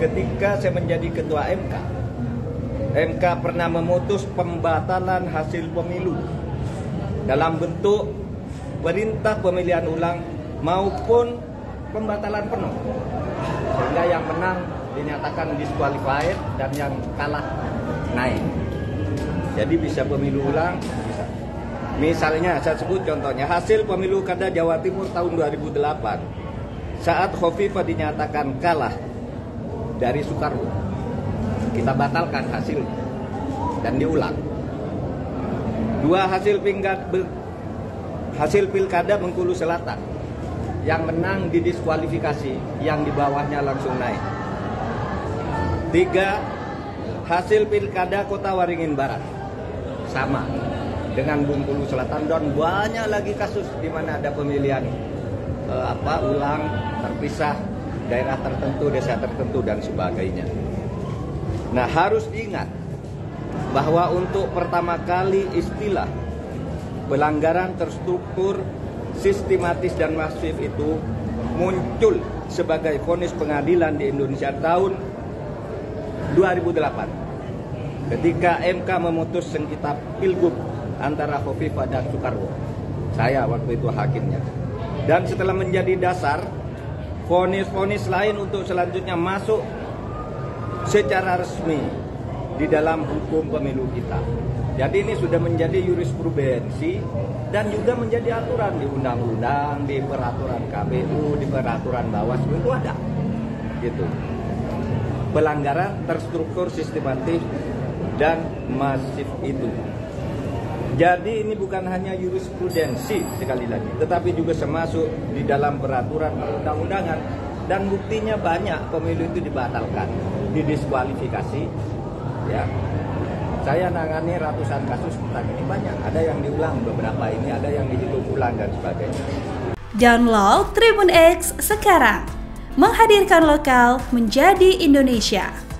Ketika saya menjadi ketua MK, MK pernah memutus pembatalan hasil pemilu dalam bentuk perintah pemilihan ulang maupun pembatalan penuh, sehingga yang menang dinyatakan disqualified dan yang kalah naik. Jadi bisa pemilu ulang, bisa. Misalnya saya sebut contohnya hasil pemilu Kada Jawa Timur tahun 2008 saat Khofifah dinyatakan kalah dari Soekarno, kita batalkan hasil dan diulang. Dua hasil Pilkada Bengkulu Selatan, yang menang didiskualifikasi, yang di bawahnya langsung naik. Tiga, hasil Pilkada Kota Waringin Barat, sama dengan Bengkulu Selatan, dan banyak lagi kasus di mana ada pemilihan ulang terpisah, daerah tertentu, desa tertentu, dan sebagainya. Nah, harus diingat bahwa untuk pertama kali istilah pelanggaran terstruktur, sistematis, dan masif itu muncul sebagai vonis pengadilan di Indonesia tahun 2008 ketika MK memutus sengketa Pilgub antara Khofifah dan Soekarwo. Saya waktu itu hakimnya. Dan setelah menjadi dasar vonis-vonis lain untuk selanjutnya masuk secara resmi di dalam hukum pemilu kita. Jadi ini sudah menjadi jurisprudensi dan juga menjadi aturan di undang-undang, di peraturan KPU, di peraturan Bawaslu itu ada. Gitu. Pelanggaran terstruktur, sistematis, dan masif itu. Jadi ini bukan hanya jurisprudensi sekali lagi, tetapi juga termasuk di dalam peraturan perundang-undangan. Dan buktinya banyak pemilu itu dibatalkan, didiskualifikasi. Ya, saya nangani ratusan kasus tentang ini banyak. Ada yang diulang beberapa ini, ada yang dihitung ulang dan sebagainya. Download Tribun X sekarang, menghadirkan lokal menjadi Indonesia.